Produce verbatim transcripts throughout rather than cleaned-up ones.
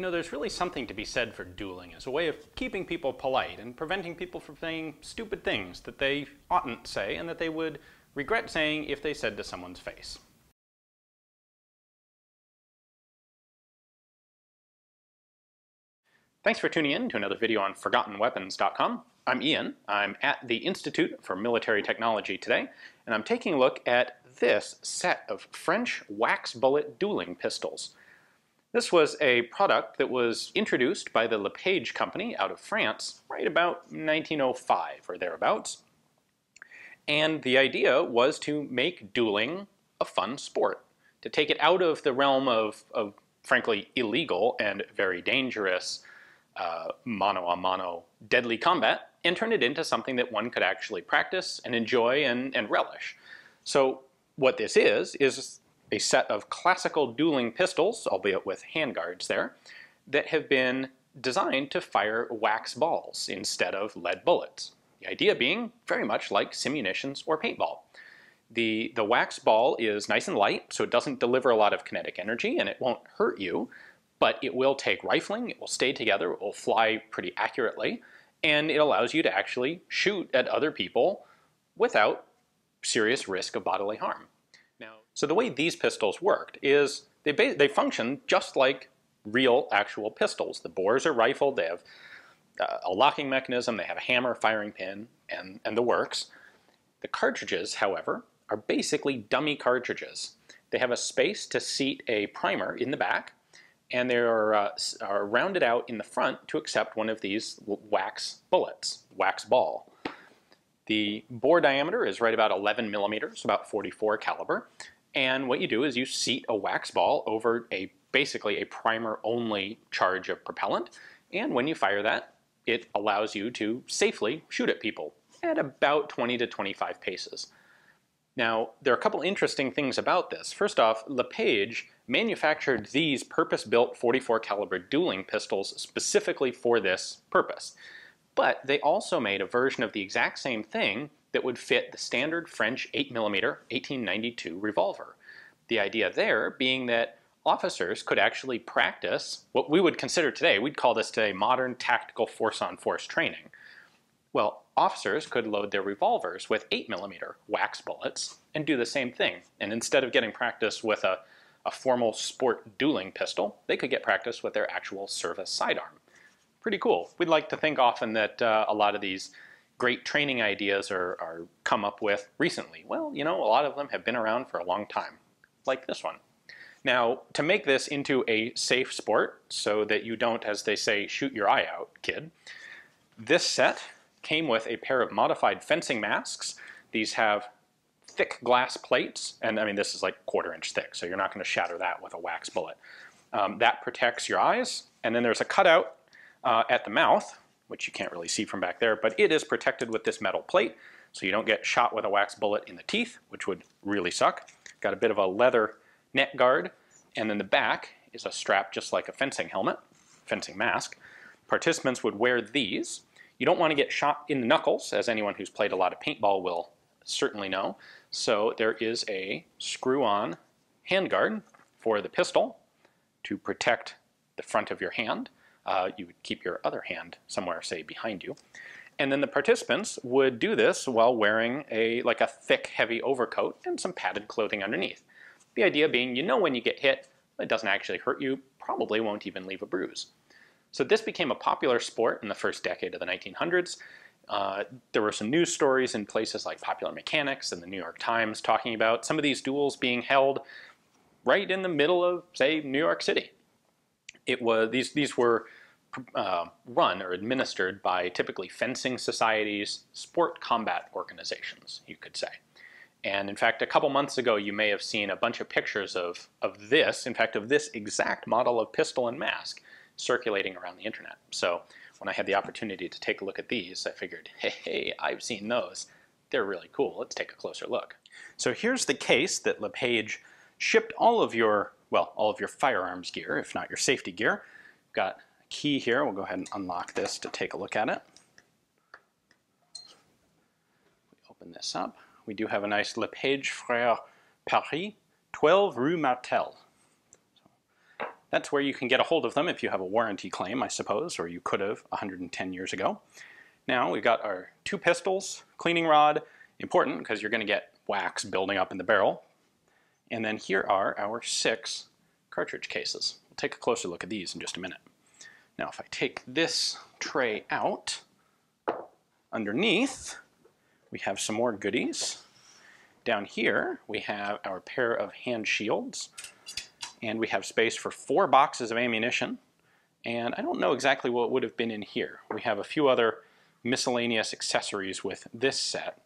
you know, there's really something to be said for dueling as a way of keeping people polite and preventing people from saying stupid things that they oughtn't say and that they would regret saying if they said to someone's face. Thanks for tuning in to another video on Forgotten Weapons dot com. I'm Ian. I'm at the Institute for Military Technology today, and I'm taking a look at this set of French wax bullet dueling pistols. This was a product that was introduced by the LePage company out of France right about nineteen oh five or thereabouts. And the idea was to make dueling a fun sport, to take it out of the realm of, of frankly, illegal and very dangerous Uh, mano-a-mano deadly combat, and turn it into something that one could actually practice and enjoy and, and relish. So what this is, is a set of classical dueling pistols, albeit with handguards there, that have been designed to fire wax balls instead of lead bullets. The idea being very much like simunitions or paintball. The, the wax ball is nice and light, so it doesn't deliver a lot of kinetic energy and it won't hurt you, but it will take rifling, it will stay together, it will fly pretty accurately, and it allows you to actually shoot at other people without serious risk of bodily harm. Now, so the way these pistols worked is they, they function just like real actual pistols. The bores are rifled, they have uh, a locking mechanism, they have a hammer, firing pin, and, and the works. The cartridges, however, are basically dummy cartridges. They have a space to seat a primer in the back, and they are, uh, are rounded out in the front to accept one of these wax bullets, wax ball. The bore diameter is right about eleven millimeters, about forty-four caliber, and what you do is you seat a wax ball over a basically a primer-only charge of propellant, and when you fire that, it allows you to safely shoot at people at about twenty to twenty-five paces. Now, there are a couple interesting things about this. First off, LePage manufactured these purpose-built forty-four caliber dueling pistols specifically for this purpose. But they also made a version of the exact same thing that would fit the standard French eight millimeter eighteen ninety-two revolver. The idea there being that officers could actually practice what we would consider today, we'd call this today modern tactical force-on-force training. Well, officers could load their revolvers with eight millimeter wax bullets and do the same thing. And instead of getting practice with a, a formal sport dueling pistol, they could get practice with their actual service sidearm. Pretty cool. We'd like to think often that uh, a lot of these great training ideas are, are come up with recently. Well, you know, a lot of them have been around for a long time, like this one. Now, to make this into a safe sport so that you don't, as they say, shoot your eye out, kid, this set came with a pair of modified fencing masks. These have thick glass plates, and I mean this is like quarter inch thick, so you're not going to shatter that with a wax bullet. Um, that protects your eyes, and then there's a cutout uh, at the mouth, which you can't really see from back there, but it is protected with this metal plate, so you don't get shot with a wax bullet in the teeth, which would really suck. Got a bit of a leather neck guard, and then the back is a strap just like a fencing helmet, fencing mask. Participants would wear these. You don't want to get shot in the knuckles, as anyone who's played a lot of paintball will certainly know. So there is a screw-on handguard for the pistol to protect the front of your hand. Uh, you would keep your other hand somewhere, say, behind you. And then the participants would do this while wearing a like a thick, heavy overcoat and some padded clothing underneath. The idea being, you know when you get hit, it doesn't actually hurt you, probably won't even leave a bruise. So this became a popular sport in the first decade of the nineteen hundreds. Uh, there were some news stories in places like Popular Mechanics and the New York Times talking about some of these duels being held right in the middle of, say, New York City. It was, these, these were uh, run or administered by typically fencing societies, sport combat organizations, you could say. And in fact, a couple months ago, you may have seen a bunch of pictures of, of this, in fact, of this exact model of pistol and mask circulating around the internet. So when I had the opportunity to take a look at these, I figured, hey, hey, I've seen those. They're really cool. Let's take a closer look. So here's the case that LePage shipped all of your, well, all of your firearms gear, if not your safety gear. Got a key here. We'll go ahead and unlock this to take a look at it. We open this up. We do have a nice LePage Frères Paris, twelve Rue Martel. That's where you can get a hold of them if you have a warranty claim, I suppose, or you could have one hundred ten years ago. Now we've got our two pistols, cleaning rod, important because you're going to get wax building up in the barrel. And then here are our six cartridge cases. We'll take a closer look at these in just a minute. Now if I take this tray out, underneath we have some more goodies. Down here we have our pair of hand shields, and we have space for four boxes of ammunition, and I don't know exactly what would have been in here. We have a few other miscellaneous accessories with this set.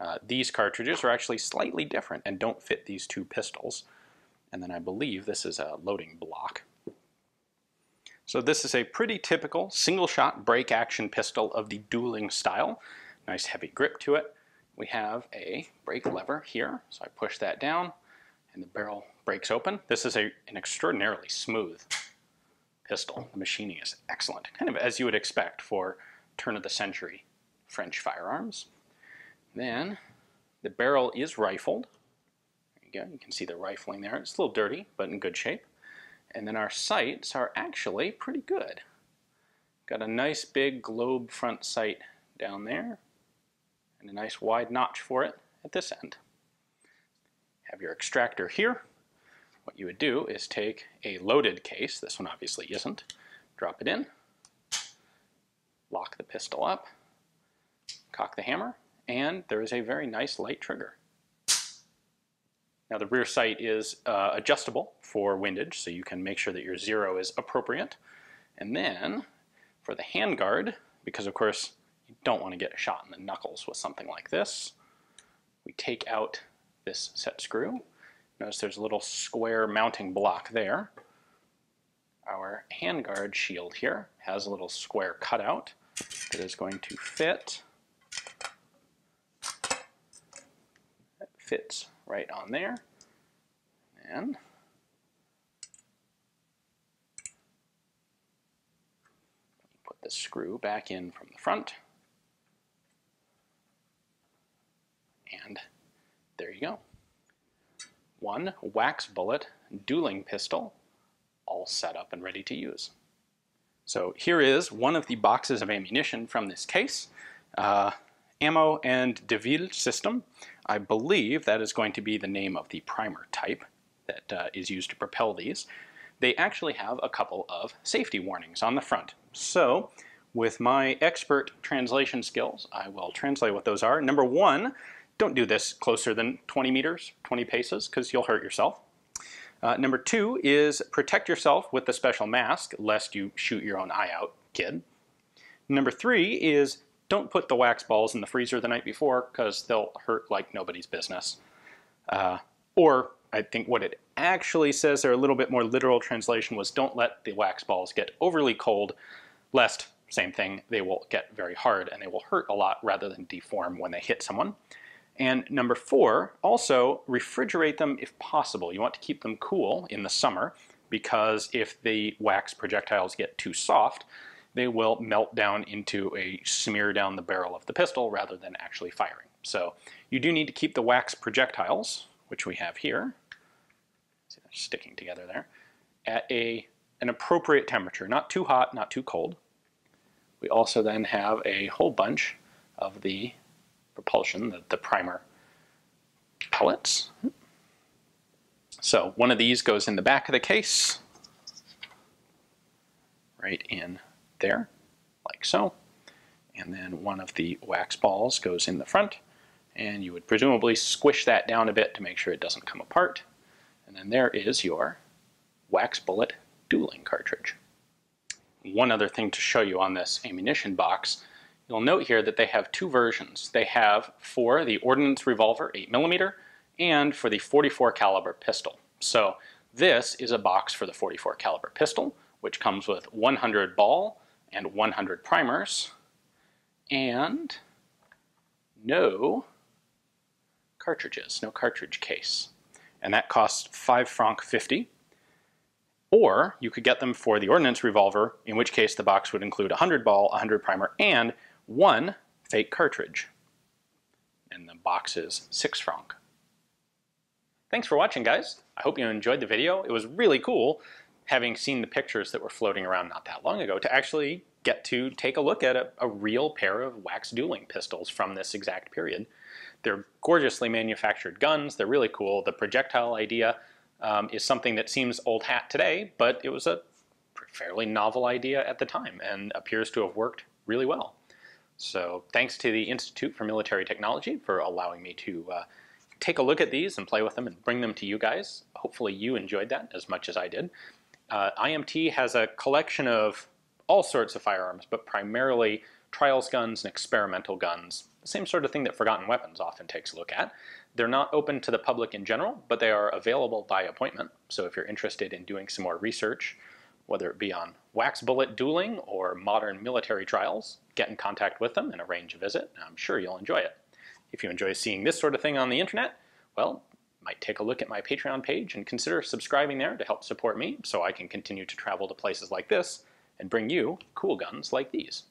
Uh, these cartridges are actually slightly different and don't fit these two pistols. And then I believe this is a loading block. So this is a pretty typical single-shot break-action pistol of the dueling style. Nice heavy grip to it. We have a brake lever here, so I push that down and the barrel breaks open. This is a, an extraordinarily smooth pistol. The machining is excellent, kind of as you would expect for turn-of-the-century French firearms. Then the barrel is rifled. There you go. You can see the rifling there. It's a little dirty, but in good shape. And then our sights are actually pretty good. Got a nice big globe front sight down there, and a nice wide notch for it at this end. Have your extractor here. What you would do is take a loaded case, this one obviously isn't, drop it in, lock the pistol up, cock the hammer, and there is a very nice light trigger. Now the rear sight is uh, adjustable for windage, so you can make sure that your zero is appropriate. And then for the handguard, because of course you don't want to get shot in the knuckles with something like this, we take out this set screw. Notice there's a little square mounting block there. Our handguard shield here has a little square cutout that is going to fit. That fits right on there. And put the screw back in from the front. And there you go. One wax bullet dueling pistol, all set up and ready to use. So here is one of the boxes of ammunition from this case. Uh, ammo and Deville system. I believe that is going to be the name of the primer type that uh, is used to propel these. They actually have a couple of safety warnings on the front. So with my expert translation skills, I will translate what those are. Number one, don't do this closer than twenty meters, twenty paces, because you'll hurt yourself. Uh, number two is protect yourself with the special mask, lest you shoot your own eye out, kid. Number three is don't put the wax balls in the freezer the night before, because they'll hurt like nobody's business. Uh, or I think what it actually says, or a little bit more literal translation, was don't let the wax balls get overly cold, lest, same thing, they will get very hard and they will hurt a lot rather than deform when they hit someone. And number four, also refrigerate them if possible. You want to keep them cool in the summer, because if the wax projectiles get too soft, they will melt down into a smear down the barrel of the pistol rather than actually firing. So you do need to keep the wax projectiles, which we have here, see they're sticking together there, at a, an appropriate temperature, not too hot, not too cold. We also then have a whole bunch of the propulsion, the, the primer pellets. So one of these goes in the back of the case, right in there, like so. And then one of the wax balls goes in the front, and you would presumably squish that down a bit to make sure it doesn't come apart. And then there is your wax bullet dueling cartridge. One other thing to show you on this ammunition box, you'll note here that they have two versions. They have for the ordnance revolver eight millimeter and for the forty-four caliber pistol. So this is a box for the forty-four caliber pistol, which comes with one hundred ball and one hundred primers and no cartridges, no cartridge case. And that costs five francs fifty. Or you could get them for the ordnance revolver, in which case the box would include one hundred ball, one hundred primer, and one fake cartridge. And the box is six franc. Thanks for watching, guys. I hope you enjoyed the video. It was really cool having seen the pictures that were floating around not that long ago, to actually get to take a look at a, a real pair of wax dueling pistols from this exact period. They're gorgeously manufactured guns. They're really cool. The projectile idea um, is something that seems old hat today, but it was a fairly novel idea at the time and appears to have worked really well. So thanks to the Institute for Military Technology for allowing me to uh, take a look at these and play with them and bring them to you guys. Hopefully you enjoyed that as much as I did. Uh, I M T has a collection of all sorts of firearms, but primarily trials guns and experimental guns. The same sort of thing that Forgotten Weapons often takes a look at. They're not open to the public in general, but they are available by appointment. So if you're interested in doing some more research, whether it be on wax bullet dueling or modern military trials, get in contact with them and arrange a visit. I'm sure you'll enjoy it. If you enjoy seeing this sort of thing on the internet, well, you might take a look at my Patreon page and consider subscribing there to help support me so I can continue to travel to places like this and bring you cool guns like these.